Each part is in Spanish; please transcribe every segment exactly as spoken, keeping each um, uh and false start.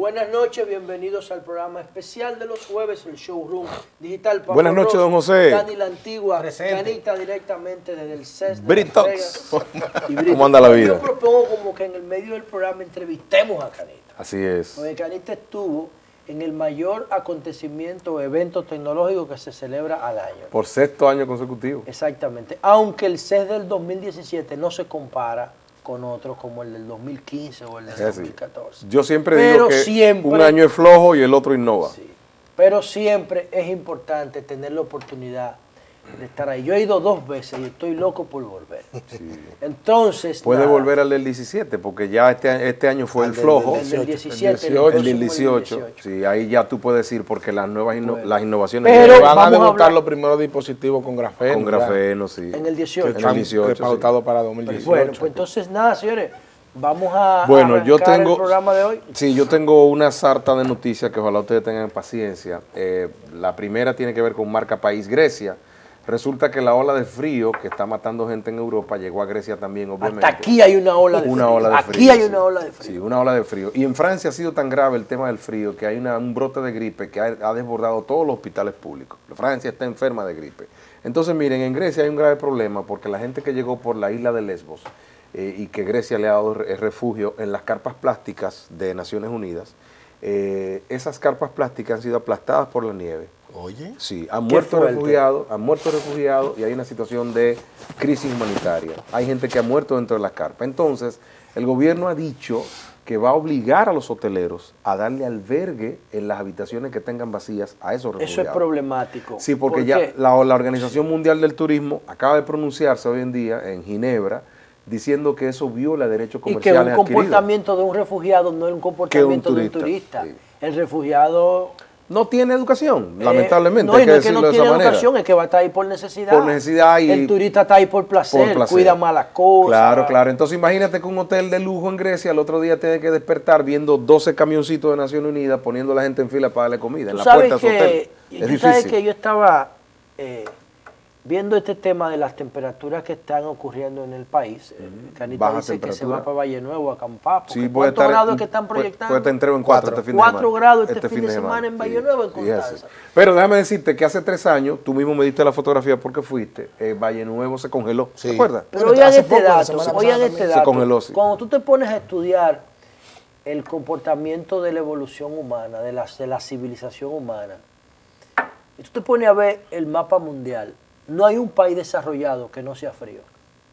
Buenas noches, bienvenidos al programa especial de los jueves, el Showroom Digital. Pablo Buenas noches, Ross, don José. Dani la Antigua, presente. Canita directamente desde el C E S. Britox. ¿Cómo anda la vida? Yo propongo como que en el medio del programa entrevistemos a Canita. Así es. Porque Canita estuvo en el mayor acontecimiento o evento tecnológico que se celebra al año. Por sexto año consecutivo. Exactamente. Aunque el C E S del dos mil diecisiete no se compara con otros como el del dos mil quince o el del dos mil catorce. Yo siempre pero digo que siempre, un año es flojo y el otro innova. Sí, pero siempre es importante tener la oportunidad de estar ahí. Yo he ido dos veces y estoy loco por volver. Sí. Entonces puede nada. volver al del diecisiete porque ya este, este año fue el, el flojo. El del diecisiete. El del dieciocho. Sí, ahí ya tú puedes ir porque las nuevas inno, bueno. las innovaciones. Pero van a debutar los primeros dispositivos con grafeno. Con grafeno, sí. En el dieciocho. En el dieciocho. Pautado para dos mil dieciocho. Bueno, pues entonces nada, señores. Vamos a bueno, arrancar yo tengo, el programa de hoy. Sí, yo tengo una sarta de noticias que ojalá ustedes tengan paciencia. Eh, la primera tiene que ver con marca país Grecia. Resulta que la ola de frío que está matando gente en Europa llegó a Grecia también, obviamente. Hasta aquí hay una ola de una frío. Ola de aquí frío, hay sí. una ola de frío. Sí, una ola de frío. Y en Francia ha sido tan grave el tema del frío que hay una, un brote de gripe que ha, ha desbordado todos los hospitales públicos. Francia está enferma de gripe. Entonces, miren, en Grecia hay un grave problema porque la gente que llegó por la isla de Lesbos eh, y que Grecia le ha dado refugio en las carpas plásticas de Naciones Unidas, eh, esas carpas plásticas han sido aplastadas por la nieve. Oye, sí, han muerto refugiados, han muerto refugiados y hay una situación de crisis humanitaria. Hay gente que ha muerto dentro de las carpas. Entonces, el gobierno ha dicho que va a obligar a los hoteleros a darle albergue en las habitaciones que tengan vacías a esos refugiados. Eso es problemático. Sí, porque ¿por ya la, la Organización Mundial del Turismo acaba de pronunciarse hoy en día en Ginebra diciendo que eso viola derechos comerciales adquiridos. Y que un comportamiento adquiridos. de un refugiado no es un comportamiento un turista, de un turista. Sí. El refugiado no tiene educación, eh, lamentablemente. No, hay que no es que no tiene educación, manera. es que va a estar ahí por necesidad. Por necesidad y el turista está ahí por placer, por placer, cuida malas cosas. Claro, claro. Entonces imagínate que un hotel de lujo en Grecia al otro día tiene que despertar viendo doce camioncitos de Naciones Unidas poniendo a la gente en fila para darle comida en la puerta de su hotel. Es difícil. Tú sabes que yo estaba eh, viendo este tema de las temperaturas que están ocurriendo en el país. Mm-hmm. Canita Baja dice que se va para Valle Nuevo a acampar. Sí, ¿cuántos grados en, que están proyectando? Puede, puede estar en cuatro, cuatro este fin de semana. Cuatro grados este, este fin de, de semana, semana en Valle sí, Nuevo, en Constanza. Sí, pero déjame decirte que hace tres años, tú mismo me diste la fotografía porque fuiste, eh, Valle Nuevo se congeló, sí. ¿te acuerdas? Pero, pero oigan este dato, oigan este dato. Se congeló, sí. Cuando tú te pones a estudiar el comportamiento de la evolución humana, de la, de la civilización humana, y tú te pones a ver el mapa mundial, no hay un país desarrollado que no sea frío.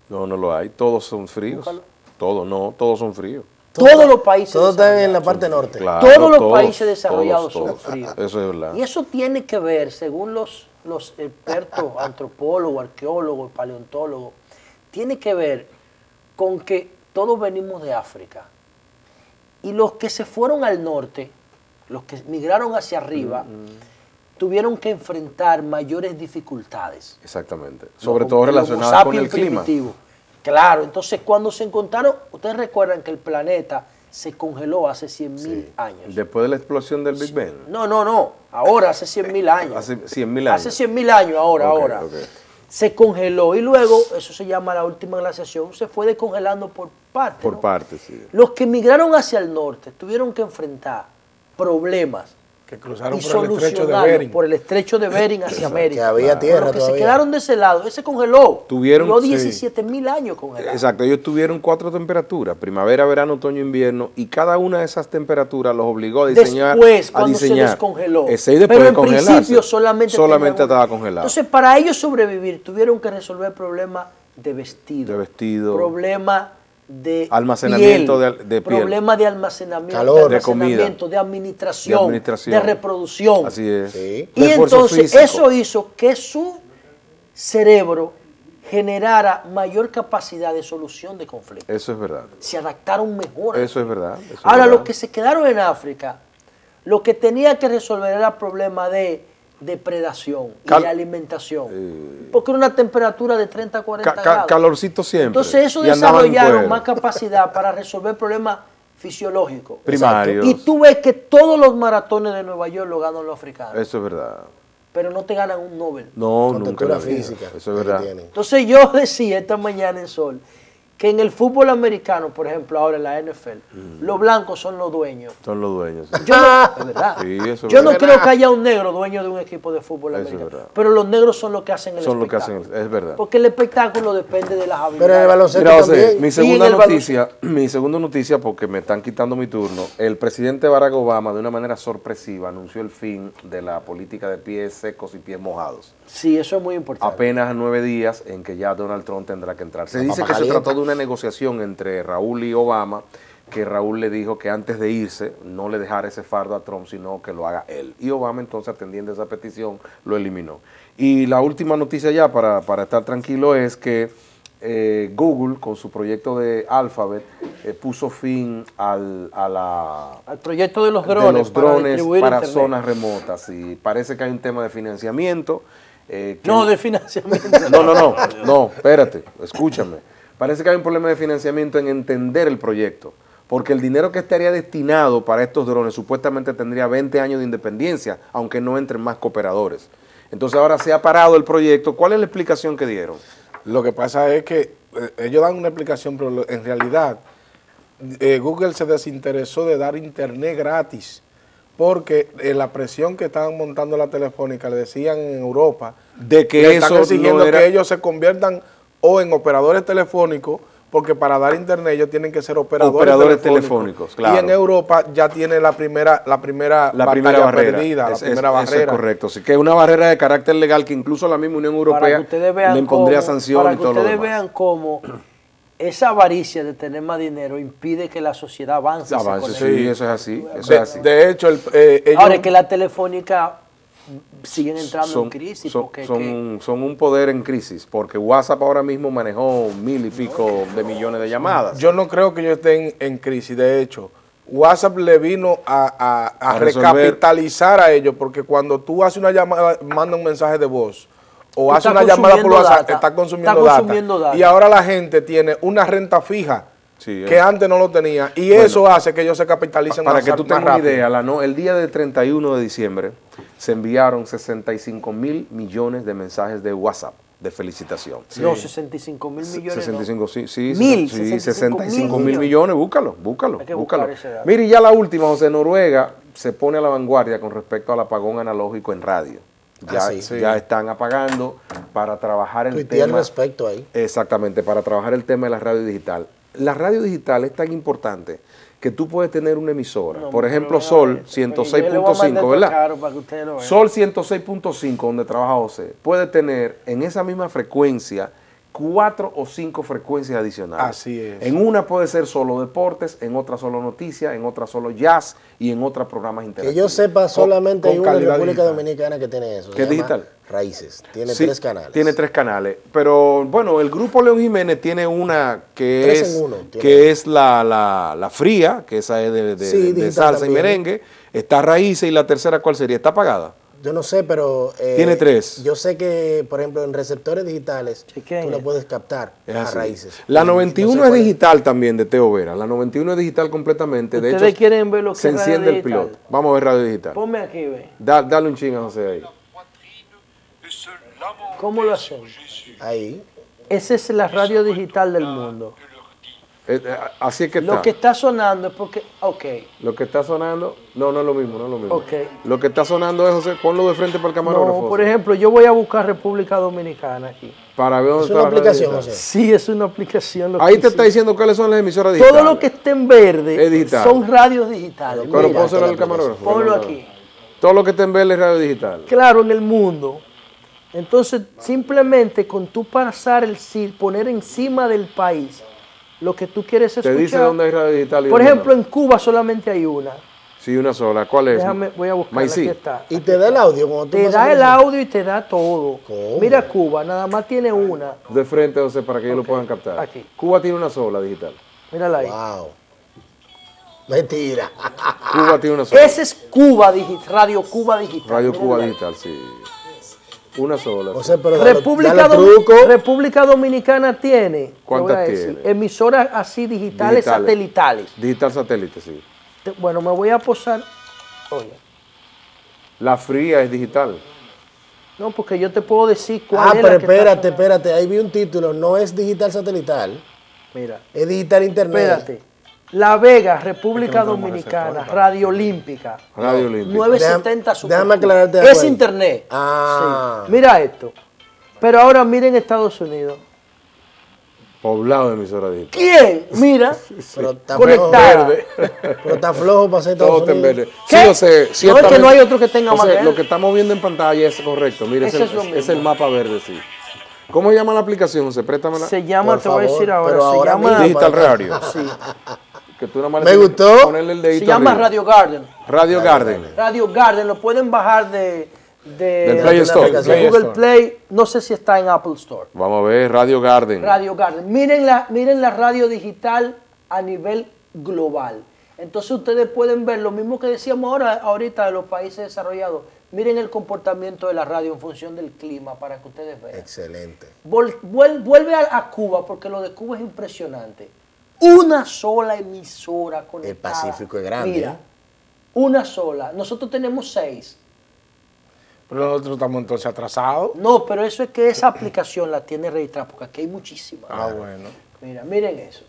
No, no lo hay. Todos son fríos. Búscalo. Todos, no, todos son fríos. Todos, todos los países Todos están en la parte norte. Claro, todos los todos, países desarrollados todos, todos. son fríos. Eso es verdad. Y eso tiene que ver, según los, los expertos, antropólogos, arqueólogos, paleontólogos, tiene que ver con que todos venimos de África. Y los que se fueron al norte, los que migraron hacia arriba, mm-hmm. tuvieron que enfrentar mayores dificultades. Exactamente. Sobre todo relacionadas con el clima. Claro, entonces cuando se encontraron, ustedes recuerdan que el planeta se congeló hace cien mil años. Después de la explosión del Big Bang. No, no, no. Ahora, hace cien mil años. Hace cien mil años. Hace cien mil años, ahora, okay, ahora. Okay. Se congeló y luego, eso se llama la última glaciación, se fue descongelando por partes. Por ¿no? partes, sí. Los que migraron hacia el norte tuvieron que enfrentar problemas que cruzaron y por el estrecho de Bering. por el estrecho de Bering hacia América. Que había tierra bueno, que todavía. se quedaron de ese lado. Ese congeló. Tuvieron diecisiete mil sí. años congelado. Exacto. Ellos tuvieron cuatro temperaturas. Primavera, verano, otoño, invierno. Y cada una de esas temperaturas los obligó a diseñar. Después, cuando a diseñar. se descongeló. Ese y después Pero en de congelarse, principio solamente, solamente estaba congelado. Entonces, para ellos sobrevivir, tuvieron que resolver problemas de vestido. De vestido. Problemas de almacenamiento piel, de, de piel. Problema de almacenamiento, calor, de, almacenamiento de, comida, de, administración, de administración, de reproducción. Así es. Sí. Y entonces físico. eso hizo que su cerebro generara mayor capacidad de solución de conflictos. Eso es verdad. Se adaptaron mejor. Eso es verdad. Eso Ahora, es verdad. los que se quedaron en África, lo que tenía que resolver era el problema de depredación Cal y de alimentación. Eh, porque era una temperatura de treinta a cuarenta ca grados. Calorcito siempre. Entonces eso desarrollaron más capacidad para resolver problemas fisiológicos. Primarios. Exacto. Y tú ves que todos los maratones de Nueva York lo ganan los africanos. Eso es verdad. Pero no te ganan un Nobel. No, nunca. Eso es verdad. Entonces yo decía esta mañana en Sol que en el fútbol americano, por ejemplo, ahora en la N F L, mm. los blancos son los dueños. Son los dueños. Sí. Yo no, es verdad. Sí, eso Yo es no verdad. creo que haya un negro dueño de un equipo de fútbol eso americano. Pero los negros son los que hacen el son espectáculo. Son los que hacen, es verdad. Porque el espectáculo depende de las habilidades. Pero en el baloncesto Mira, también. José, mi segunda noticia, mi segunda noticia, porque me están quitando mi turno. El presidente Barack Obama, de una manera sorpresiva, anunció el fin de la política de pies secos y pies mojados. Sí, eso es muy importante. Apenas nueve días en que ya Donald Trump tendrá que entrar. Se dice que se trató de una negociación entre Raúl y Obama, que Raúl le dijo que antes de irse no le dejara ese fardo a Trump, sino que lo haga él. Y Obama, entonces, atendiendo esa petición, lo eliminó. Y la última noticia ya, para, para estar tranquilo, es que eh, Google, con su proyecto de Alphabet, eh, puso fin al, a la, al proyecto de los drones, de los drones para, para zonas remotas. Y parece que hay un tema de financiamiento. Eh, que, no, de financiamiento. No, no, no, no, espérate, escúchame. Parece que hay un problema de financiamiento en entender el proyecto, porque el dinero que estaría destinado para estos drones supuestamente tendría veinte años de independencia, aunque no entren más cooperadores. Entonces ahora se ha parado el proyecto. ¿Cuál es la explicación que dieron? Lo que pasa es que eh, ellos dan una explicación, pero en realidad eh, Google se desinteresó de dar internet gratis, porque eh, la presión que estaban montando la telefónica, le decían en Europa, de que eso están exigiendo no era... que ellos se conviertan o en operadores telefónicos, porque para dar internet ellos tienen que ser operadores, operadores telefónicos. telefónicos claro. Y en Europa ya tiene la primera la primera la primera barrera perdida, es, la primera es, barrera. Eso es correcto, sí, que es una barrera de carácter legal que incluso la misma Unión Europea le impondría sanciones y todo lo demás. Para que ustedes vean cómo esa avaricia de tener más dinero impide que la sociedad avance. avance sí, eso es así. Eso de, es así. de hecho, el, eh, ellos, ahora es que la telefónica siguen entrando son, en crisis. Son, porque son, que, son un poder en crisis, porque WhatsApp ahora mismo manejó mil y pico no, de millones de llamadas. Yo no creo que ellos estén en crisis. De hecho, WhatsApp le vino a, a, a, a recapitalizar a ellos, porque cuando tú haces una llamada, manda un mensaje de voz, o hace una llamada por WhatsApp, está consumiendo, está consumiendo data, data. Y ahora la gente tiene una renta fija sí, que es. antes no lo tenía. Y bueno, eso hace que ellos se capitalicen para más rápido. Para que tú tengas una idea, la, ¿no? el día del treinta y uno de diciembre se enviaron sesenta y cinco mil millones de mensajes de WhatsApp de felicitación. Sí. No, sesenta y cinco mil millones. sesenta y cinco, no. Sí, sí, mil, sí, sesenta y cinco mil millones. Búscalo, búscalo, búscalo. Mire, ya la última, José. Noruega se pone a la vanguardia con respecto al apagón analógico en radio. Ya, ah, sí, sí. ya están apagando para trabajar el Tuitea tema. respecto ahí. Exactamente, para trabajar el tema de la radio digital. La radio digital es tan importante que tú puedes tener una emisora. No, por ejemplo, Sol ciento seis punto cinco, ¿verdad? Sol ciento seis punto cinco, donde trabaja José, puede tener en esa misma frecuencia cuatro o cinco frecuencias adicionales. Así es. En una puede ser solo deportes, en otra solo noticias, en otra solo jazz y en otra programas interactivos. Que yo sepa, solamente hay una en República Dominicana que tiene eso. ¿Qué es digital? Raíces. Tiene sí, tres canales. Tiene tres canales. Pero bueno, el grupo León Jiménez tiene una que tres es, en uno, que es la, la, la fría, que esa es de, de, sí, de salsa también. y merengue. Está Raíces y la tercera, ¿cuál sería? ¿Está apagada? Yo no sé, pero... Eh, tiene tres. Yo sé que, por ejemplo, en receptores digitales Chequeña. tú lo puedes captar a Raíces. La noventa y uno no sé es digital es. también de Teo Vera. La noventa y uno es digital completamente. De hecho, quieren ver lo que se enciende el piloto. Vamos a ver radio digital. Ponme aquí, ve. Da, dale un ching a José ahí. ¿Cómo lo hacen? Ahí. Esa es la radio digital del mundo. Eh, eh, así es que está. Lo que está sonando es porque... Ok. Lo que está sonando... No, no es lo mismo, no es lo mismo. Okay. Lo que está sonando es, José, ponlo de frente para el camarógrafo. No, por ejemplo, yo voy a buscar República Dominicana aquí. Para ver dónde está. ¿Es una aplicación, José? Sí, es una aplicación. Lo Ahí que te sí. está diciendo cuáles son las emisoras digitales. Todo lo que esté en verde son radios digitales. Pero pónselo al camarógrafo. Ponlo aquí. Todo lo que esté en verde es radio digital. Claro, en el mundo. Entonces, simplemente con tú pasar el C I R, poner encima del país... Lo que tú quieres escuchar. Te dice dónde hay radio digital. Por ejemplo, en Cuba solamente hay una. Sí, una sola. ¿Cuál es? Déjame, voy a buscarla. Aquí está. Y te da el audio. Cuando te da el audio y te da todo. ¿Cómo? Mira, Cuba nada más tiene una. De frente, José, para que ellos okay. lo puedan captar. Aquí. Cuba tiene una sola digital. Mírala ahí. Wow. Mentira. Cuba tiene una sola. Esa es Cuba digital. Radio Cuba digital. Radio Mírala Cuba ahí. digital, sí. Una sola. O sea, pero República, dale, dale Domin truco. República Dominicana tiene, ¿cuántas tiene? Emisoras así digitales, digitales satelitales. Digital satélite, sí. Bueno, me voy a posar. Oye. La fría es digital. No, porque yo te puedo decir cuál ah, es. Ah, pero la que espérate, espérate. Ahí vi un título. No es digital satelital. Mira. Es digital internet. Espérate. La Vega, República Dominicana, Radio Olímpica. Radio Olímpica. nueve setenta Super. Déjame aclararte. Es internet. Ah. Sí. Mira esto. Pero ahora miren Estados Unidos. Poblado de emisora digital. ¿Quién? Mira, conectada. Pero está flojo para hacer Estados Unidos. ¿Qué? Sí, o sea, sí, no es que no hay otro que tenga más verde. Lo que estamos viendo en pantalla es correcto. Mire, es, es, es el mapa verde, sí. ¿Cómo se llama la aplicación, José? Préstamela. Se llama, por te favor, voy a decir ahora, pero se ahora llama... Digital Radio. Sí. Que tú nomás me le gustó. Ponerle el dedito se llama arriba. Radio Garden. Radio Garden. Radio Garden. Lo pueden bajar de... De, del Play de Store. De Play Google Store. Play, no sé si está en Apple Store. Vamos a ver, Radio Garden. Radio Garden. Miren la, miren la radio digital a nivel global. Entonces ustedes pueden ver lo mismo que decíamos ahora, ahorita de los países desarrollados. Miren el comportamiento de la radio en función del clima para que ustedes vean. Excelente. Vol, vuel, vuelve a, a Cuba, porque lo de Cuba es impresionante. Una sola emisora conectada. El Pacífico es grande. Mira, ¿eh? Una sola. Nosotros tenemos seis. Pero nosotros estamos entonces atrasados. No, pero eso es que esa aplicación la tiene registrada, porque aquí hay muchísimas. Ah, ¿verdad? Bueno. Mira, miren eso.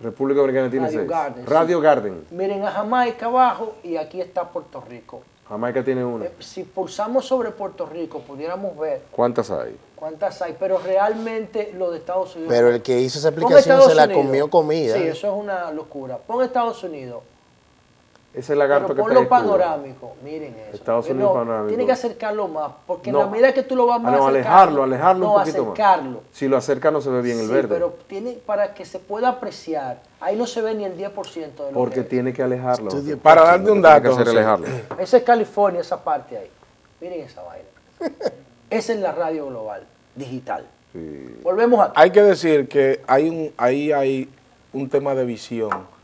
República Dominicana tiene Radio seis. Garden, Radio sí. Garden. Miren a Jamaica abajo y aquí está Puerto Rico. Jamaica tiene una. Eh, si pulsamos sobre Puerto Rico, pudiéramos ver. ¿Cuántas hay? ¿Cuántas hay? Pero realmente lo de Estados Unidos. Pero el que hizo esa aplicación se la comió comida. Sí, eso es una locura. Pon Estados Unidos. Ese lagarto pero que ponlo panorámico, miren eso. Estados Unidos no, panorámico. Tiene que acercarlo más, porque no. En la medida que tú lo vas más ah, no, alejarlo, alejarlo no, un poquito acercarlo. Más. Si lo acerca no se ve bien sí, el verde. Pero tiene, para que se pueda apreciar, ahí no se ve ni el diez por ciento de lo porque que tiene que alejarlo. Estudio para darte un dato, hacer alejarlo. Esa es California, esa parte ahí. Miren esa vaina. Esa es la radio global, digital. Sí. Volvemos aquí. Hay que decir que hay un, ahí hay un tema de visión.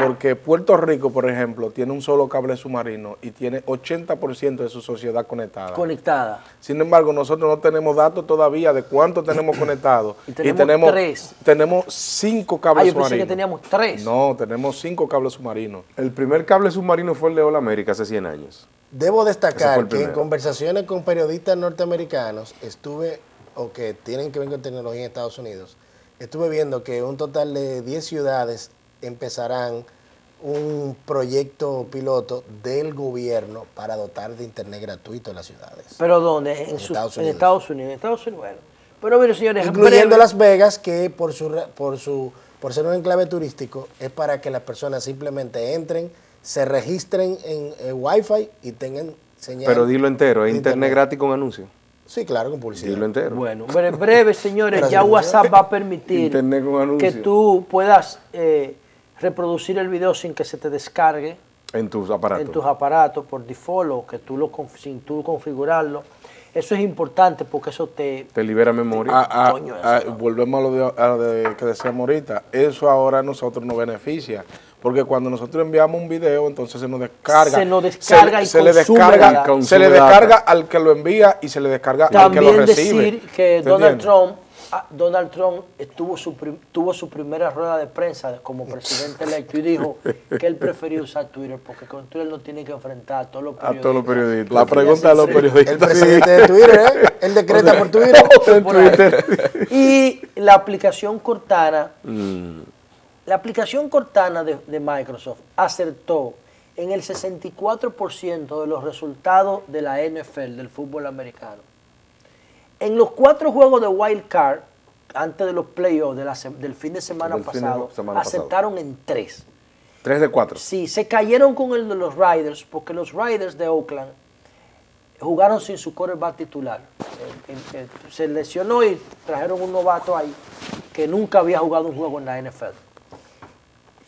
Porque Puerto Rico, por ejemplo, tiene un solo cable submarino y tiene ochenta por ciento de su sociedad conectada. Conectada. Sin embargo, nosotros no tenemos datos todavía de cuánto tenemos conectados. Y tenemos, y tenemos tres. Tenemos cinco cables ah, yo submarinos. Pensé que teníamos tres. No, tenemos cinco cables submarinos. El primer cable submarino fue el de Hola América hace cien años. Debo destacar que en conversaciones con periodistas norteamericanos estuve, o que tienen que ver con tecnología en Estados Unidos, estuve viendo que un total de diez ciudades... empezarán un proyecto piloto del gobierno para dotar de internet gratuito a las ciudades. ¿Pero dónde? En, en, sus, Estados, Unidos. en Estados Unidos. En Estados Unidos, bueno. Pero mire, señores, incluyendo breve. Las Vegas, que por su, por su por ser un enclave turístico, es para que las personas simplemente entren, se registren en eh, Wi-Fi y tengan señal. Pero dilo entero, ¿es internet, internet gratis con anuncios? Sí, claro, con publicidad. Dilo entero. Bueno, pero en breve, señores, ya WhatsApp va a permitir internet con anuncios. Que tú puedas... Eh, reproducir el video sin que se te descargue en tus aparatos, en tus aparatos por default o que tú lo sin tú configurarlo. Eso es importante porque eso te te libera memoria. Te, a, a, coño eso, a, ¿no? Volvemos a lo de, a de, que decíamos ahorita. Eso ahora a nosotros nos beneficia porque cuando nosotros enviamos un video entonces se nos descarga, se nos descarga se, y se le descarga, se le descarga al que lo envía y se le descarga también al que lo recibe. También decir que Donald Trump Donald Trump estuvo su tuvo su primera rueda de prensa como presidente electo y dijo que él prefería usar Twitter porque con Twitter no tiene que enfrentar a todos los periodistas. A todos los periodistas. La pregunta de los periodistas. El presidente de Twitter, ¿eh? Él decreta por Twitter. Por Twitter. Y la aplicación Cortana, mm. la aplicación Cortana de, de Microsoft acertó en el sesenta y cuatro por ciento de los resultados de la N F L, del fútbol americano. En los cuatro juegos de Wild Card, antes de los playoffs de del fin de semana del pasado, de semana aceptaron pasado. en tres. ¿Tres de cuatro? Sí, se cayeron con el de los Raiders, porque los Raiders de Oakland jugaron sin su quarterback titular. Se lesionó y trajeron un novato ahí que nunca había jugado un juego en la N F L.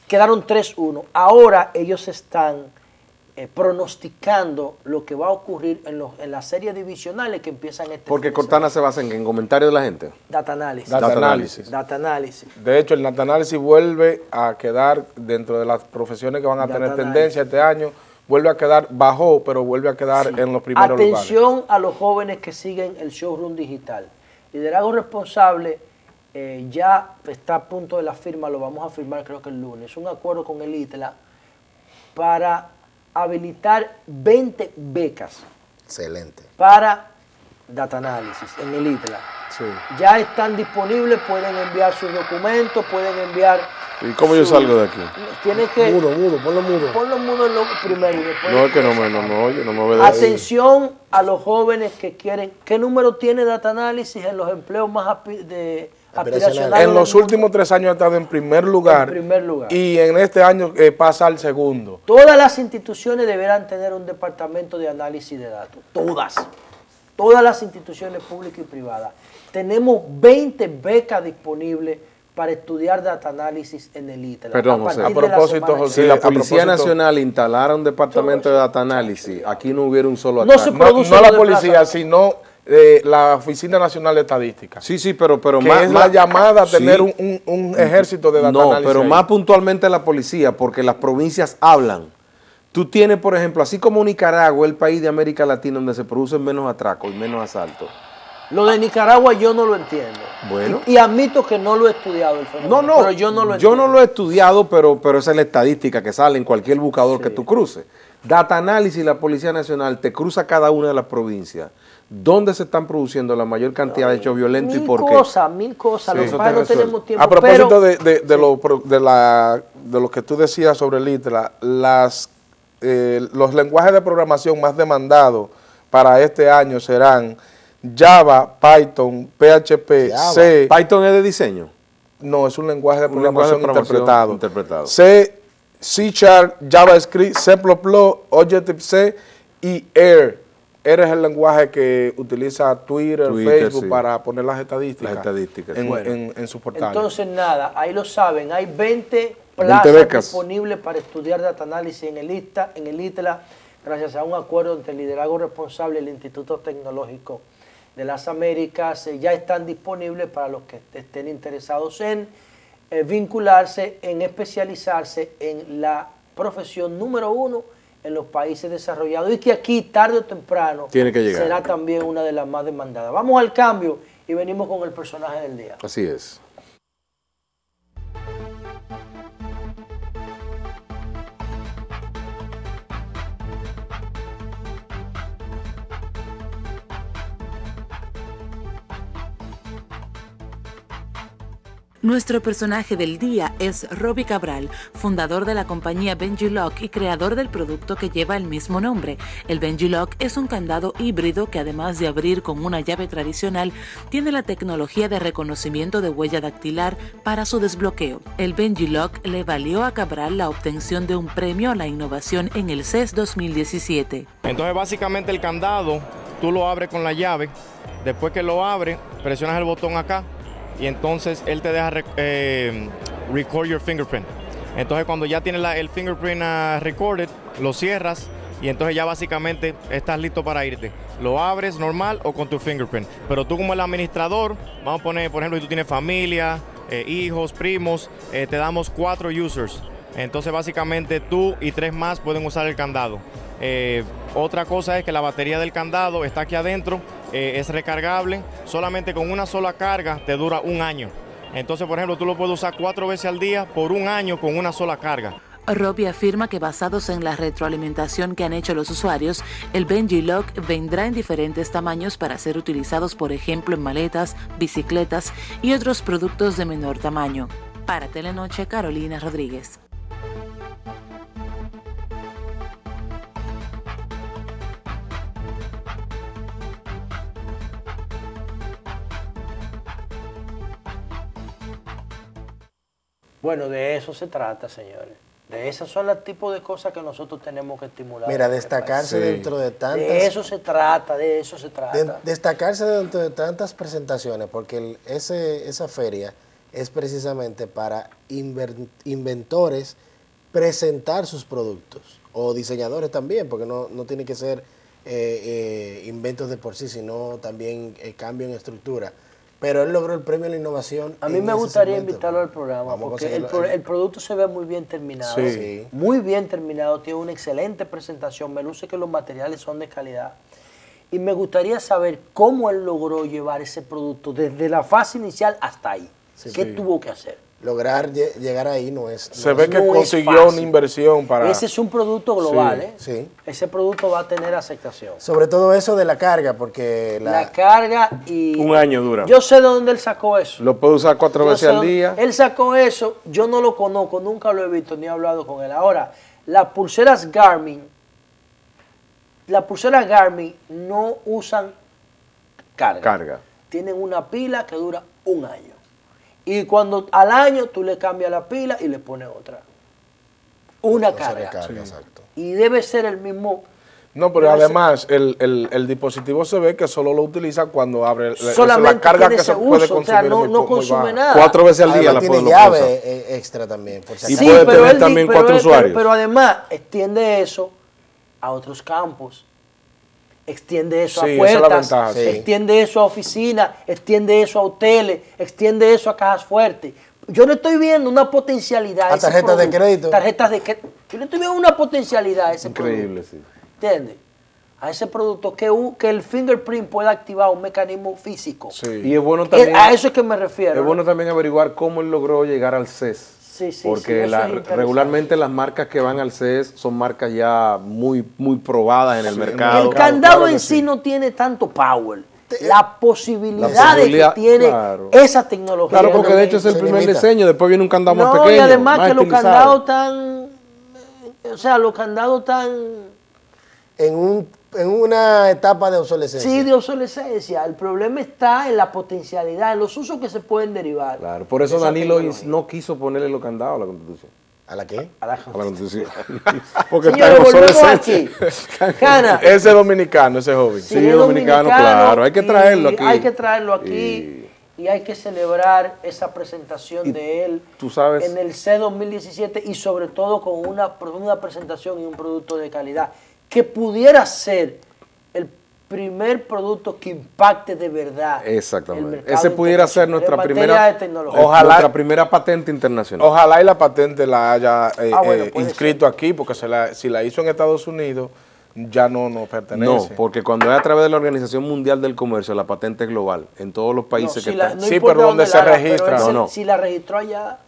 Quedaron tres uno. Ahora ellos están... Eh, pronosticando lo que va a ocurrir en, los, en las series divisionales que empiezan este porque Cortana se basa en, en comentarios de la gente. Data análisis. Data, data análisis. Data análisis. De hecho, el data análisis vuelve a quedar dentro de las profesiones que van a data tener análisis. tendencia este año. Vuelve a quedar, bajó, pero vuelve a quedar sí. en los primeros Atención lugares. Atención a los jóvenes que siguen el showroom digital. Liderazgo responsable eh, ya está a punto de la firma, lo vamos a firmar creo que el lunes. Un acuerdo con el I T L A para habilitar veinte becas. Excelente. Para Data Analysis, en el I T L A. Sí. Ya están disponibles, pueden enviar sus documentos, pueden enviar... ¿Y cómo su... yo salgo de aquí? Tienes que... Muro, muro, ponlo muro. Ponlo muro en lo... primero. No, es que no me, no me oye, no me obedece. Atención a los jóvenes que quieren... ¿Qué número tiene Data Analysis en los empleos más api... de... aspiracionales? En los últimos tres años ha estado en primer lugar. En primer lugar. Y en este año eh, pasa al segundo. Todas las instituciones deberán tener un departamento de análisis de datos. Todas. Todas las instituciones públicas y privadas. Tenemos veinte becas disponibles para estudiar data análisis en el I T L A. Perdón, José, a propósito, José, si la Policía Nacional instalara un departamento de data análisis, aquí no hubiera un solo ataque. No, no, no la policía, sino eh, la Oficina Nacional de Estadística. Sí, sí, pero, pero que más... es la llamada a tener sí, un, un ejército de data no, análisis. No, pero ahí. Más puntualmente la policía, porque las provincias hablan. Tú tienes, por ejemplo, así como Nicaragua, el país de América Latina donde se producen menos atracos y menos asaltos. Lo de Nicaragua yo no lo entiendo. Bueno. Y, y admito que no lo he estudiado el fenómeno. No, no. Pero yo no lo he estudiado. Yo no lo he estudiado, pero, pero esa es la estadística que sale en cualquier buscador sí. que tú cruces. Data Análisis, la Policía Nacional te cruza cada una de las provincias. ¿Dónde se están produciendo la mayor cantidad no, de hechos violentos y por qué? Mil cosas, mil cosas. Sí, los padres no tenemos tiempo. A propósito pero, de, de, de, sí. lo, de, la, de lo que tú decías sobre el I T L A, las... Eh, los lenguajes de programación más demandados para este año serán Java, Python, P H P, Java. C. ¿Python es de diseño? No, es un lenguaje de programación, lenguaje de programación interpretado. interpretado. C, C sharp, JavaScript, C plus plus, Objective-C y R. R es el lenguaje que utiliza Twitter, Twitter Facebook sí. para poner las estadísticas, las estadísticas en, bueno. en, en su portal. Entonces nada, ahí lo saben, hay veinte... plazas disponibles para estudiar data análisis en el I T L A, en el I T L A, gracias a un acuerdo entre el liderazgo responsable y el Instituto Tecnológico de las Américas. Eh, ya están disponibles para los que estén interesados en eh, vincularse, en especializarse en la profesión número uno en los países desarrollados y que aquí tarde o temprano tiene que llegar. Será también una de las más demandadas. Vamos al cambio y venimos con el personaje del día. Así es. Nuestro personaje del día es Robbie Cabral, fundador de la compañía Benji Lock y creador del producto que lleva el mismo nombre. El Benji Lock es un candado híbrido que, además de abrir con una llave tradicional, tiene la tecnología de reconocimiento de huella dactilar para su desbloqueo. El Benji Lock le valió a Cabral la obtención de un premio a la innovación en el C E S dos mil diecisiete. Entonces, básicamente el candado, tú lo abres con la llave, después que lo abres, presionas el botón acá, y entonces él te deja eh, record your fingerprint. Entonces cuando ya tienes la, el fingerprint uh, recorded, lo cierras y entonces ya básicamente estás listo para irte. Lo abres normal o con tu fingerprint. Pero tú como el administrador, vamos a poner, por ejemplo, si tú tienes familia, eh, hijos, primos, eh, te damos cuatro users. Entonces básicamente tú y tres más pueden usar el candado. Eh, otra cosa es que la batería del candado está aquí adentro, eh, es recargable, solamente con una sola carga te dura un año. Entonces, por ejemplo, tú lo puedes usar cuatro veces al día por un año con una sola carga. Robbie afirma que basados en la retroalimentación que han hecho los usuarios, el Benji Lock vendrá en diferentes tamaños para ser utilizados, por ejemplo, en maletas, bicicletas y otros productos de menor tamaño. Para Telenoche, Carolina Rodríguez. Bueno, de eso se trata, señores. De esos son los tipos de cosas que nosotros tenemos que estimular. Mira, destacarse sí. dentro de tantas... De eso se trata, de eso se trata. De, destacarse dentro de tantas presentaciones, porque el, ese, esa feria es precisamente para inventores presentar sus productos, o diseñadores también, porque no, no tiene que ser eh, eh, inventos de por sí, sino también eh, cambio en estructura. Pero él logró el premio a la innovación. A mí me gustaría invitarlo al programa porque el, pro, el producto se ve muy bien terminado. Sí. Sí. Muy bien terminado, tiene una excelente presentación, me luce que los materiales son de calidad. Y me gustaría saber cómo él logró llevar ese producto desde la fase inicial hasta ahí. Sí, ¿Qué sí. tuvo que hacer? lograr llegar ahí no es Se no ve es que consiguió fácil. Una inversión para... Ese es un producto global, sí, ¿eh? Sí. Ese producto va a tener aceptación. Sobre todo eso de la carga, porque... La, la carga y... Un año dura. Yo sé de dónde él sacó eso. Lo puede usar cuatro yo veces al día. Él sacó eso, yo no lo conozco, nunca lo he visto ni he hablado con él. Ahora, las pulseras Garmin, las pulseras Garmin no usan carga. Carga. Tienen una pila que dura un año. Y cuando al año tú le cambias la pila y le pones otra. Una no carga. Recarga, sí. Y debe ser el mismo. No, pero además el, el, el dispositivo se ve que solo lo utiliza cuando abre solamente la carga que se uso, puede consumir. O sea, no, muy, no consume nada. Cuatro veces al día la puede usar. Tiene llave extra también. Por si y sí, puede pero tener él, también pero cuatro él, usuarios. Pero, pero además extiende eso a otros campos. Extiende eso sí, a puertas, es ventaja, sí. extiende eso a oficinas, extiende eso a hoteles, extiende eso a cajas fuertes. Yo no estoy viendo una potencialidad. A tarjetas producto, de crédito. Tarjetas de crédito. Yo no estoy viendo una potencialidad a ese Increíble, producto. Increíble, sí. ¿Entiendes? A ese producto que, que el fingerprint pueda activar un mecanismo físico. Sí. Y es bueno también. A eso es que me refiero. Es ¿no? bueno también averiguar cómo él logró llegar al C E S. Sí, sí, porque sí, la, regularmente las marcas que van al C E S son marcas ya muy, muy probadas en el sí, mercado. El mercado, candado claro en sí, sí no tiene tanto power. La posibilidad, la posibilidad que tiene claro. esa tecnología. Claro, porque de hecho es el primer limita. diseño, después viene un candado no, más pequeño. Y además más que los candados tan... O sea, los candados tan... En, un, en una etapa de obsolescencia. Sí, de obsolescencia. El problema está en la potencialidad, en los usos que se pueden derivar. Claro, por eso Danilo no quiso ponerle los candados a la Constitución. ¿A la qué? A la Constitución. Porque está en obsolescencia. Cana. Ese dominicano, ese joven. Sí, sí es dominicano, dominicano, claro. Hay que traerlo aquí. Hay que traerlo aquí y, y hay que celebrar esa presentación y, de él tú sabes, en el C dos mil diecisiete y sobre todo con una, una presentación y un producto de calidad. Que pudiera ser el primer producto que impacte de verdad. Exactamente. Ese pudiera ser nuestra primera, ojalá, nuestra primera patente internacional. Ojalá y la patente la haya eh, ah, bueno, eh, inscrito ser. aquí, porque se la, si la hizo en Estados Unidos, ya no nos pertenece. No, porque cuando es a través de la Organización Mundial del Comercio, la patente es global, en todos los países no, si que la, están. No sí, pero donde se la, registra. No, no. Si la registró allá,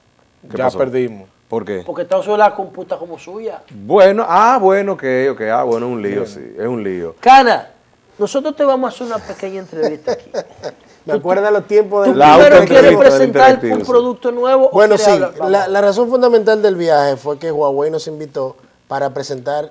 ya pasó? perdimos. ¿Por qué? Porque Estados Unidos la computa como suya. Bueno, ah, bueno, ok, ok, ah, bueno, es un lío, sí, es un lío. Cana, nosotros te vamos a hacer una pequeña entrevista aquí. Me acuerda los tiempos de la auto quieres presentar un producto nuevo. Bueno, sí, la, la razón fundamental del viaje fue que Huawei nos invitó para presentar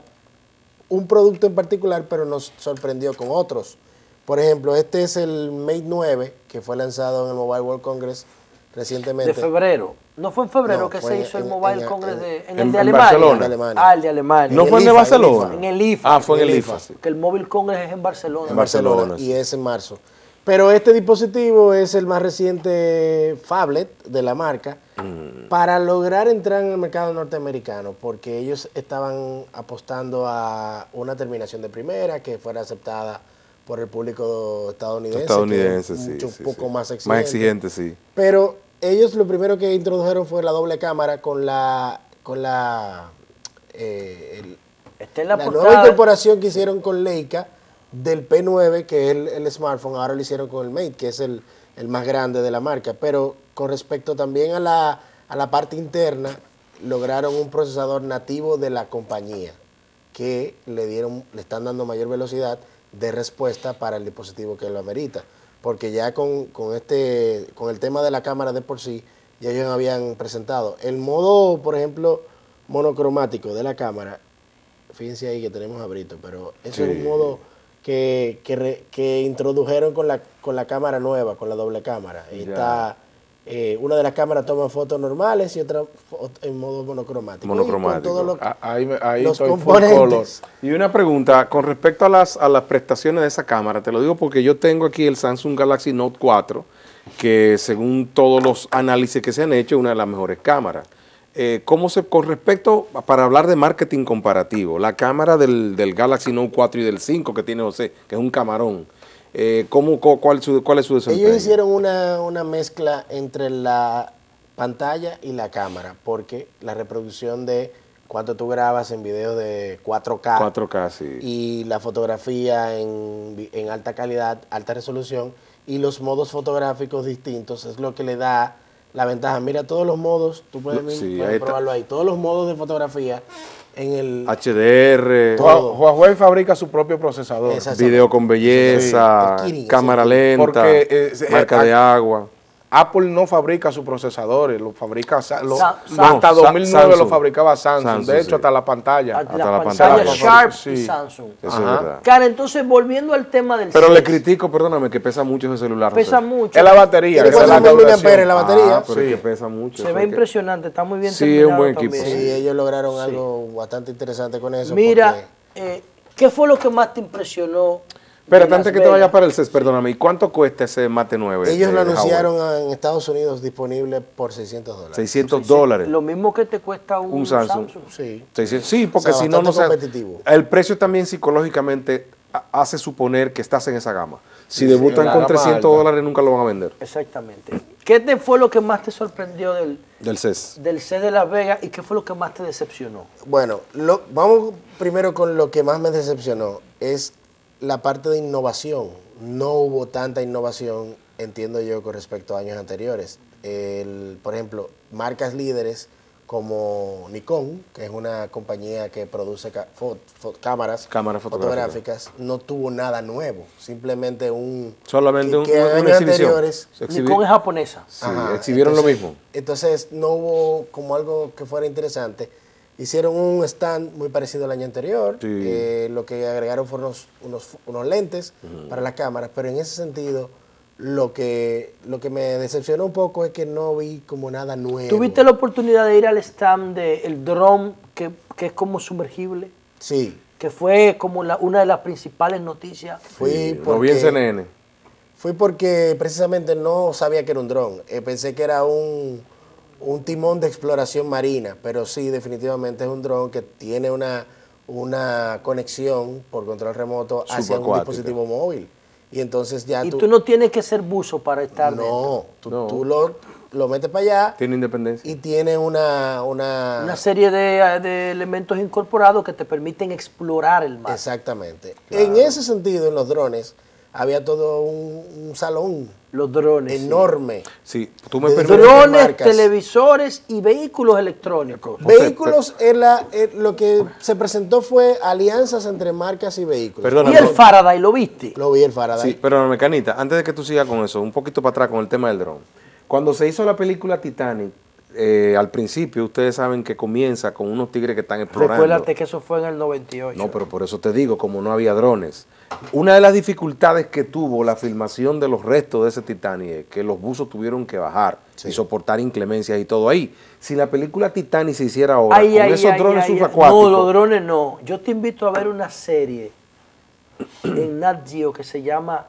un producto en particular, pero nos sorprendió con otros. Por ejemplo, este es el Mate nueve, que fue lanzado en el Mobile World Congress recientemente. De febrero. ¿No fue en febrero no, que se en, hizo el Mobile en, Congress en, de, en, en el de en Alemania. Alemania? Ah, el de Alemania. ¿No fue el de Barcelona? En el I F A. Ah, fue en el I F A. Sí. Que el Mobile Congress es en Barcelona. En Barcelona, Barcelona y es en marzo. Pero este dispositivo es el más reciente phablet de la marca mm. para lograr entrar en el mercado norteamericano, porque ellos estaban apostando a una terminación de primera que fuera aceptada por el público estadounidense. Estadounidense, sí. Mucho, sí, un poco sí. más exigente. Más exigente, sí. Pero ellos lo primero que introdujeron fue la doble cámara con la con la, eh, el, este es la, la nueva incorporación que hicieron con Leica del P nueve, que es el, el smartphone. Ahora lo hicieron con el Mate, que es el, el más grande de la marca. Pero con respecto también a la, a la parte interna, lograron un procesador nativo de la compañía que le dieron, le están dando mayor velocidad de respuesta para el dispositivo que lo amerita. Porque ya con, con, este, con el tema de la cámara de por sí, ya ellos habían presentado. El modo, por ejemplo, monocromático de la cámara, fíjense ahí que tenemos a Brito, pero eso sí. es un modo que, que, re, que introdujeron con la, con la cámara nueva, con la doble cámara. Ahí está, eh, una de las cámaras toma fotos normales y otra en modo monocromático. Monocromático. Con todos los, ahí ahí los estoy full color. Y una pregunta con respecto a las, a las prestaciones de esa cámara. Te lo digo porque yo tengo aquí el Samsung Galaxy Note cuatro, que según todos los análisis que se han hecho, es una de las mejores cámaras. Eh, ¿Cómo se, con respecto, para hablar de marketing comparativo, la cámara del, del Galaxy Note cuatro y del cinco que tiene José, que es un camarón? Eh, ¿cómo, cuál, su, ¿Cuál es su desempeño? Ellos hicieron una, una mezcla entre la pantalla y la cámara, porque la reproducción de cuánto tú grabas en videos de cuatro K, cuatro K sí. y la fotografía en, en alta calidad, alta resolución, y los modos fotográficos distintos es lo que le da la ventaja. Mira todos los modos, tú puedes, sí, puedes ahí probarlo ahí. Todos los modos de fotografía en el... H D R. Todo. Huawei fabrica su propio procesador. Video con belleza, sí. cámara sí. lenta, porque, eh, marca eh, de agua. Apple no fabrica sus procesadores, lo fabrica Sa lo, Sa no, hasta dos mil nueve Samsung. Lo fabricaba Samsung, Samsung de hecho sí. hasta la pantalla, hasta la, la pantalla, pantalla Sharp sí. y Samsung. Eso es verdad. Cara, entonces volviendo al tema del Pero C E S. Le critico, perdóname, que pesa mucho ese celular. Pesa mucho. Es la batería, es la duración. La batería. Ah, pero sí. es que pesa mucho. Se ve impresionante, está muy bien terminado. Sí, es un buen equipo. Sí, sí, ellos lograron sí. algo bastante interesante con eso. Mira, porque... eh, ¿qué fue lo que más te impresionó? Espérate, antes que te vayas para el C E S, perdóname, ¿y cuánto cuesta ese Mate nueve? Ellos lo anunciaron Huawei? en Estados Unidos disponible por seiscientos dólares. seiscientos dólares. Lo mismo que te cuesta un, un Samsung. Samsung. Sí. seiscientos, sí, porque o sea, si no, no sea, el precio también psicológicamente hace suponer que estás en esa gama. Si sí, debutan sí, con trescientos dólares nunca lo van a vender. Exactamente. ¿Qué te fue lo que más te sorprendió del, del C E S? Del C E S de Las Vegas, y qué fue lo que más te decepcionó? Bueno, lo, vamos primero con lo que más me decepcionó, es la parte de innovación. No hubo tanta innovación, entiendo yo, con respecto a años anteriores. El, por ejemplo, marcas líderes como Nikon, que es una compañía que produce cámaras, cámaras fotográficas, no tuvo nada nuevo. Simplemente un... Solamente que, un, que una años anteriores, Nikon es japonesa. Sí, Ajá, exhibieron entonces, lo mismo. Entonces no hubo como algo que fuera interesante. Hicieron un stand muy parecido al año anterior, sí. eh, lo que agregaron fueron unos, unos, unos lentes uh-huh. para las cámaras, pero en ese sentido lo que, lo que me decepcionó un poco es que no vi como nada nuevo. ¿Tuviste la oportunidad de ir al stand del dron, que, que es como sumergible? Sí. Que fue como la, una de las principales noticias. Fui sí, porque, lo vi en C N N. Fui porque precisamente no sabía que era un dron, eh, pensé que era un... un timón de exploración marina, pero sí, definitivamente es un dron que tiene una, una conexión por control remoto hacia un dispositivo móvil. Y entonces ya ¿Y tú... tú no tienes que ser buzo para estar no, dentro. Tú, no, tú lo, lo metes para allá. Tiene independencia. Y tiene una... Una, una serie de, de elementos incorporados que te permiten explorar el mar. Exactamente. Claro. En ese sentido, en los drones, había todo un, un salón. Los drones. Enorme. Sí, sí. Tú me de drones, marcas. televisores y vehículos electrónicos. Vehículos, en la, en lo que se presentó fue alianzas entre marcas y vehículos. Perdóname, ¿Y el Faraday lo viste? Lo vi, el Faraday. Sí, perdóname, Canita, antes de que tú sigas con eso, un poquito para atrás con el tema del dron. Cuando se hizo la película Titanic, Eh, al principio, ustedes saben que comienza con unos tigres que están explorando. Recuérdate que eso fue en el noventa y ocho. No, pero por eso te digo, como no había drones. Una de las dificultades que tuvo la filmación de los restos de ese Titanic es que los buzos tuvieron que bajar sí. y soportar inclemencias y todo ahí. Si la película Titanic se hiciera ahora, ay, con ay, esos ay, drones ay, subacuáticos... No, los drones no. Yo te invito a ver una serie en Nat Geo que se llama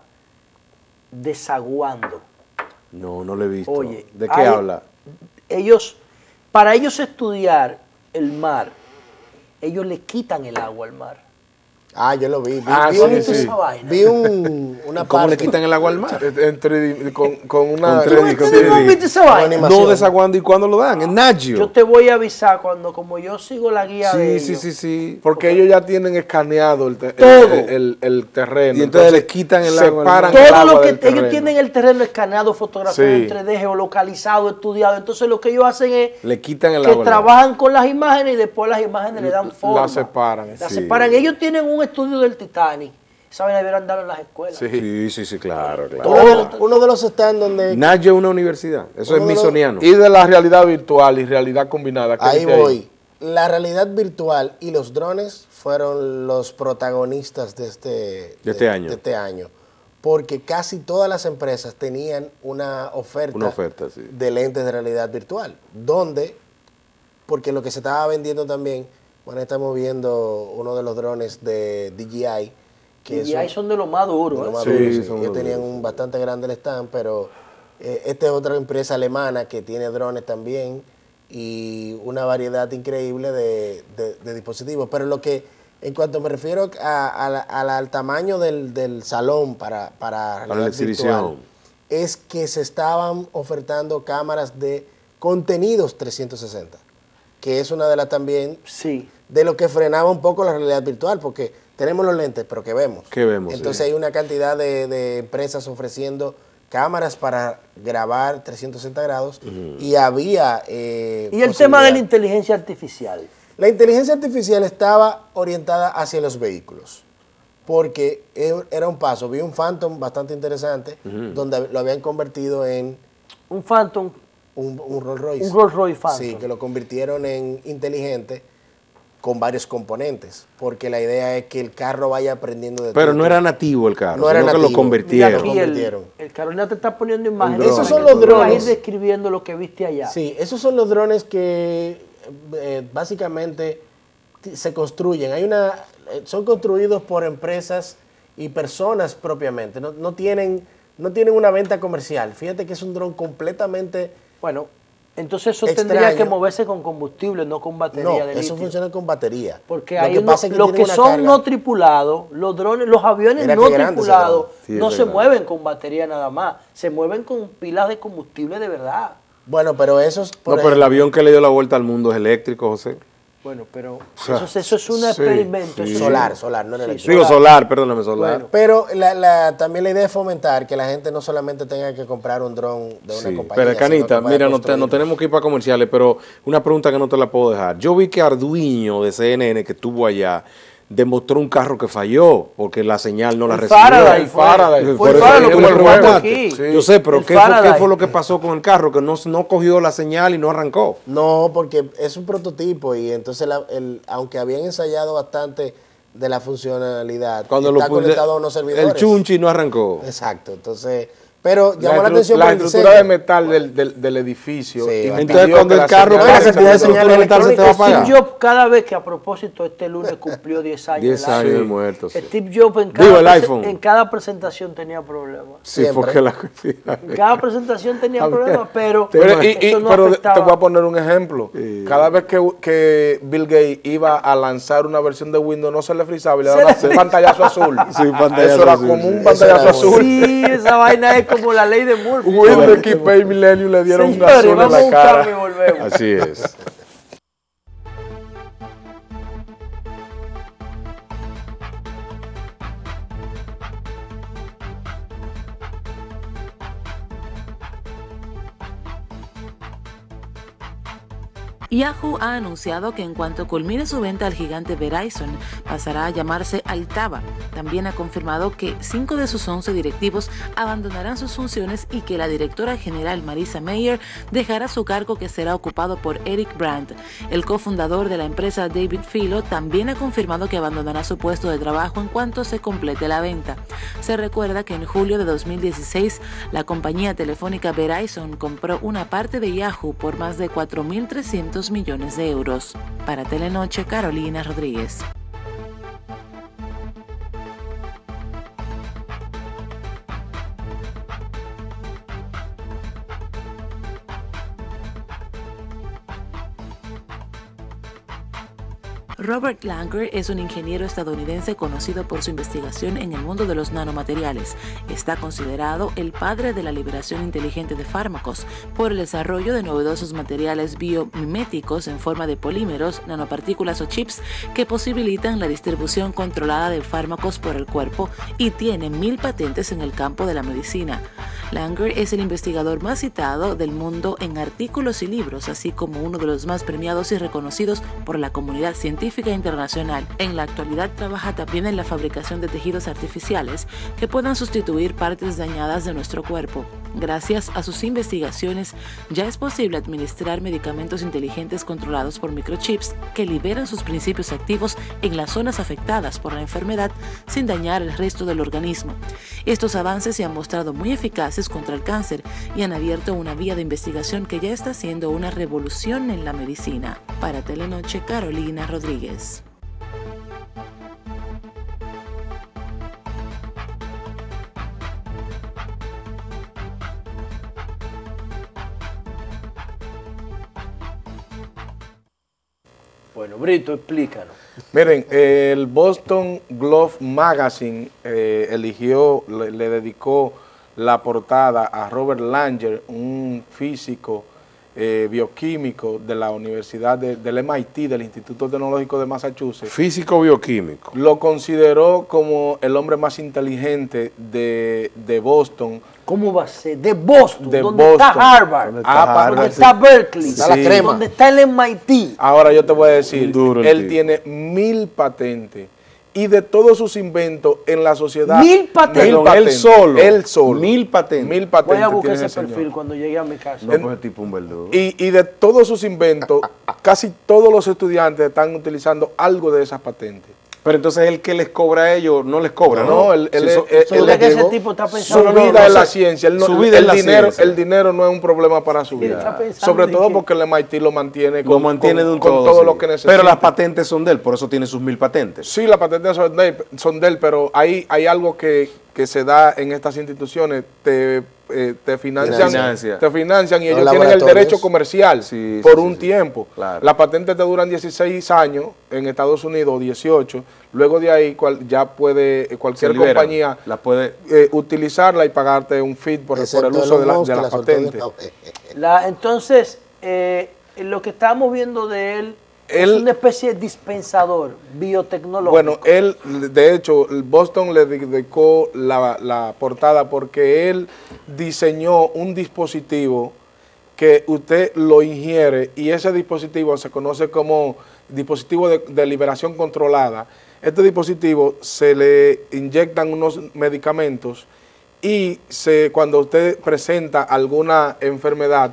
Desaguando. No, no lo he visto. Oye, ¿de qué hay, habla? Ellos, para ellos estudiar el mar, ellos le quitan el agua al mar. Ah, yo lo vi. Vi, ah, vi, sí, un, sí. vi un, una ¿Cómo parte? le quitan el agua al mar? Entre, con, con una... ¿Tú con no viste esa vaina? No, Desaguando. ¿Y cuándo lo dan? En Nat Geo. Yo te voy a avisar cuando, como yo sigo la guía sí, de ellos. Sí, sí, sí. Porque ellos ya tienen escaneado el, te todo. el, el, el terreno. Y entonces, entonces le quitan el agua. Separan todo el agua lo que del terreno. Ellos tienen el terreno escaneado, fotografiado sí. en tres D, geolocalizado, estudiado. Entonces lo que ellos hacen es... Le quitan el que agua. Que trabajan con las imágenes y después las imágenes le dan forma. Las separan. Las sí. separan. Ellos tienen un estudio del Titanic. Saben, deberían darlo en las escuelas. Sí, sí, sí, claro. claro. Uno, uno de los stands donde... Naye es una universidad. Eso es misoniano. Los... Y de la realidad virtual y realidad combinada. Ahí voy. Ahí? La realidad virtual y los drones fueron los protagonistas de este, de, de este año. De este año. Porque casi todas las empresas tenían una oferta, una oferta sí. de lentes de realidad virtual. Donde, porque lo que se estaba vendiendo también... Bueno, estamos viendo uno de los drones de D J I. Que D J I son, son de los más duros. ¿eh? Lo más sí, duros sí. Ellos tenían duros. un bastante grande el stand, pero eh, esta es otra empresa alemana que tiene drones también y una variedad increíble de, de, de dispositivos. Pero lo que, en cuanto me refiero a, a, a, al, al tamaño del, del salón para, para, para la exhibición, es que se estaban ofertando cámaras de contenidos trescientos sesenta. Que es una de las también sí. de lo que frenaba un poco la realidad virtual, porque tenemos los lentes, pero ¿qué vemos? ¿Qué vemos? Entonces sí. hay una cantidad de, de empresas ofreciendo cámaras para grabar trescientos sesenta grados uh-huh. y había... Eh, ¿Y el tema de la inteligencia artificial? La inteligencia artificial estaba orientada hacia los vehículos, porque era un paso. Vi un Phantom bastante interesante, uh-huh. donde lo habían convertido en... ¿Un Phantom? Un, un Rolls Royce. Un Rolls Royce Phantom. Sí, que lo convirtieron en inteligente con varios componentes, porque la idea es que el carro vaya aprendiendo de todo. Pero no era nativo el carro, no era nativo. Lo convirtieron. Aquí el, el Carolina te está poniendo imágenes. Esos son los drones. Vas a ir describiendo lo que viste allá. Sí, esos son los drones que eh, básicamente se construyen. Hay una, son construidos por empresas y personas propiamente. No, no, tienen, no tienen una venta comercial. Fíjate que es un dron completamente... Bueno... Entonces eso extraño. Tendría que moverse con combustible, no con batería. No, de eso litio. Funciona con batería. Porque lo hay que uno, pasa es que los que son carga. No tripulados, los drones, los aviones Mira no tripulados, sí, no se grande. Mueven con batería nada más, se mueven con pilas de combustible de verdad. Bueno, pero esos... No, ejemplo, pero el avión que le dio la vuelta al mundo es eléctrico, José. Bueno, pero o sea, eso, eso es un sí, experimento. Sí. Solar, solar, no eléctrico. Sí, digo solar, perdóname, solar. Bueno, pero la, la, también la idea es fomentar que la gente no solamente tenga que comprar un dron de una sí, compañía. Pero Canita, mira, no, te, no tenemos que ir para comerciales, pero una pregunta que no te la puedo dejar. Yo vi que Arduino de C N N que estuvo allá demostró un carro que falló porque la señal no la recibió. Faraday, Faraday. Fue, fue, fue, fue el Faraday. Sí. Yo sé, pero ¿qué fue, ¿qué fue lo que pasó con el carro? Que no, no cogió la señal y no arrancó. No, porque es un prototipo y entonces la, el, aunque habían ensayado bastante de la funcionalidad, cuando está lo conectado a unos servidores. El chunchi no arrancó. Exacto, entonces... Pero llamó la, la atención la estructura de metal del, del, del edificio. Sí, entonces cuando el carro pasa, se te da señal electrónica. Steve Jobs, cada vez que a propósito este lunes cumplió diez años. diez años de muertos. Steve Jobs en cada, en cada presentación tenía problemas. Sí, siempre. Porque la En cada presentación tenía problemas, pero. Pero, y, y, no pero te voy a poner un ejemplo. Sí. Cada vez que, que Bill Gates iba a lanzar una versión de Windows, no se le frizaba y le daba un pantallazo azul. Sí, pantallazo Eso era azul, como sí. un pantallazo azul. Sí, esa vaina es como la ley de Murphy. Windows que Pay Millennium le dieron un azul en la cara. Así es. Yahoo ha anunciado que en cuanto culmine su venta al gigante Verizon, pasará a llamarse Altava. También ha confirmado que cinco de sus once directivos abandonarán sus funciones y que la directora general Marisa Mayer dejará su cargo, que será ocupado por Eric Brandt. El cofundador de la empresa, David Filo, también ha confirmado que abandonará su puesto de trabajo en cuanto se complete la venta. Se recuerda que en julio de dos mil dieciséis, la compañía telefónica Verizon compró una parte de Yahoo por más de cuatro mil trescientos millones de euros. Para Telenoche, Carolina Rodríguez. Robert Langer es un ingeniero estadounidense conocido por su investigación en el mundo de los nanomateriales. Está considerado el padre de la liberación inteligente de fármacos por el desarrollo de novedosos materiales biomiméticos en forma de polímeros, nanopartículas o chips que posibilitan la distribución controlada de fármacos por el cuerpo, y tiene mil patentes en el campo de la medicina. Langer es el investigador más citado del mundo en artículos y libros, así como uno de los más premiados y reconocidos por la comunidad científica internacional. En la actualidad trabaja también en la fabricación de tejidos artificiales que puedan sustituir partes dañadas de nuestro cuerpo. Gracias a sus investigaciones, ya es posible administrar medicamentos inteligentes controlados por microchips que liberan sus principios activos en las zonas afectadas por la enfermedad sin dañar el resto del organismo. Estos avances se han mostrado muy eficaces contra el cáncer y han abierto una vía de investigación que ya está siendo una revolución en la medicina. Para Telenoche, Carolina Rodríguez. Bueno, Brito, explícanos. Miren, el Boston Globe Magazine eh, eligió, le, le dedicó la portada a Robert Langer, un físico Eh, bioquímico de la Universidad de, del M I T, del Instituto Tecnológico de Massachusetts. Físico bioquímico. Lo consideró como el hombre más inteligente de, de Boston ¿Cómo va a ser? De Boston, de donde Boston, está Harvard, donde está, ah, Harvard, donde está Berkeley, está la crema, donde está el M I T. Ahora yo te voy a decir, duro, él tío. tiene mil patentes. Y de todos sus inventos en la sociedad. Mil patentes. Mil patentes. Él solo. Él solo. Mil patentes. Mil patentes. Voy a buscar ese perfil señor. cuando llegue a mi casa. No, pues, tipo un verdugo. Y, y de todos sus inventos, casi todos los estudiantes están utilizando algo de esas patentes. Pero entonces el que les cobra a ellos no les cobra, ¿no? No, él, él, sí, él, él, él que ese tipo está pensando. Su vida no, no, es la ciencia. No, su vida el, es dinero, la ciencia. El dinero no es un problema para su vida. Sobre todo que... porque el M I T lo mantiene con, lo mantiene con, todo, con todo sí. lo que necesita. Pero las patentes son de él, por eso tiene sus mil patentes. Sí, las patentes son de él, son de él pero hay, hay algo que, que se da en estas instituciones. Te, eh, te, financian, Financia. te financian y ellos tienen el derecho comercial sí, por sí, un sí, tiempo. Claro. Las patentes te duran dieciséis años en Estados Unidos, dieciocho. Luego de ahí cual, ya puede cualquier libera, compañía la puede, eh, utilizarla y pagarte un fee por, por el uso de, la, de, la de las patentes. La, entonces, eh, lo que estamos viendo de él, él es una especie de dispensador biotecnológico. Bueno, él, de hecho, Boston le dedicó la, la portada porque él diseñó un dispositivo que usted lo ingiere y ese dispositivo se conoce como dispositivo de, de liberación controlada. Este dispositivo se le inyectan unos medicamentos y se, cuando usted presenta alguna enfermedad,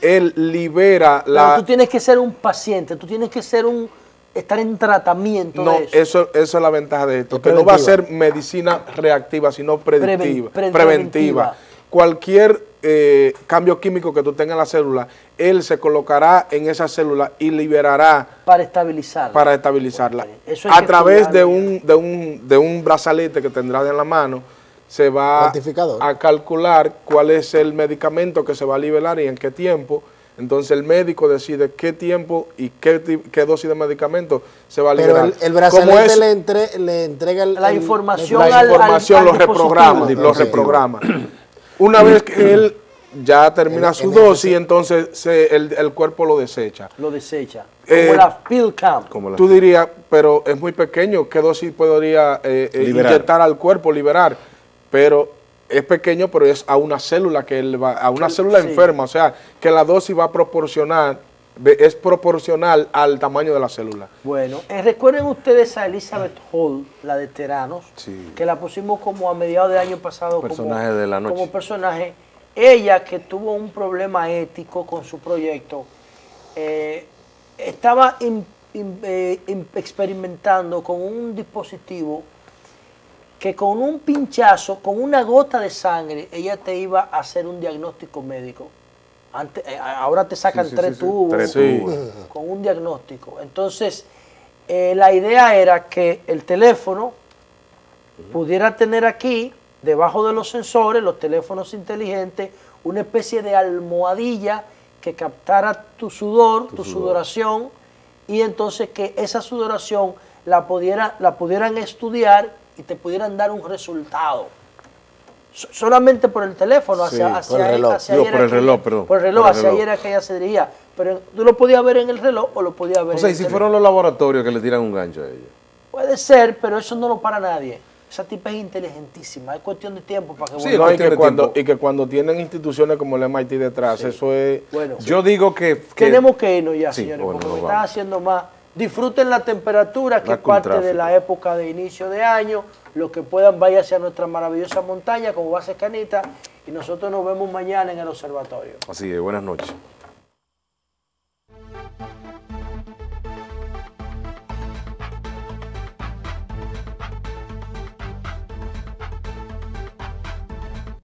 él libera la... Pero tú tienes que ser un paciente, tú tienes que ser un... estar en tratamiento no, de eso. eso. Eso es la ventaja de esto, es que preventiva. No va a ser medicina reactiva, sino predictiva, Preven, pre preventiva. Cualquier eh, cambio químico que tú tengas en la célula, él se colocará en esa célula y liberará... Para estabilizarla. Para estabilizarla. Eso a través de un, de, un, de un brazalete que tendrás en la mano, se va a calcular cuál es el medicamento que se va a liberar y en qué tiempo. Entonces el médico decide qué tiempo y qué, qué dosis de medicamento se va a liberar. Pero el, el brazalete le, entre, le entrega el, la información, el, la información al, al, al lo reprograma. Lo okay. reprograma. Una vez que él ya termina en, su en dosis, ese. entonces se, el, el cuerpo lo desecha. Lo desecha. Eh, como la pill camp. Como la tú camp. dirías, pero es muy pequeño, ¿qué dosis podría eh, inyectar al cuerpo, liberar? Pero es pequeño, pero es a una célula que él va, a una sí. célula enferma, o sea, que la dosis va a proporcionar, es proporcional al tamaño de la célula. Bueno, eh, recuerden ustedes a Elizabeth Hall, la de Teranos, sí. que la pusimos como a mediados del año pasado personaje como, de la noche. como personaje. Ella, que tuvo un problema ético con su proyecto, eh, estaba in, in, eh, in, experimentando con un dispositivo que con un pinchazo, con una gota de sangre, ella te iba a hacer un diagnóstico médico. Antes, ahora te sacan sí, sí, tres, sí, tubos, sí. tres tubos con un diagnóstico. Entonces, eh, la idea era que el teléfono pudiera tener aquí, debajo de los sensores, los teléfonos inteligentes, una especie de almohadilla que captara tu sudor, tu, tu sudor. sudoración, y entonces que esa sudoración la, pudiera, la pudieran estudiar y te pudieran dar un resultado so, solamente por el teléfono hacia, sí, hacia, por el reloj, hacia Digo, ayer por el aquella, reloj perdón, por el reloj, por el hacia reloj. ayer aquella se diría, pero tú lo podías ver en el reloj o lo podías ver o sea, en y el si teléfono. Fueron los laboratorios que le tiran un gancho a ellos puede ser, pero eso no lo para nadie. Esa tipa es inteligentísima, es cuestión de tiempo para que sí, no, y, que cuando, y que cuando tienen instituciones como el M I T detrás, sí. eso es bueno, yo sí. digo que, que tenemos que irnos ya sí, señores, bueno, porque me están haciendo más. Disfruten la temperatura, que es parte de la época de inicio de año. Los que puedan, vayan hacia nuestra maravillosa montaña, como va a ser Canita. Y nosotros nos vemos mañana en el observatorio. Así es, buenas noches.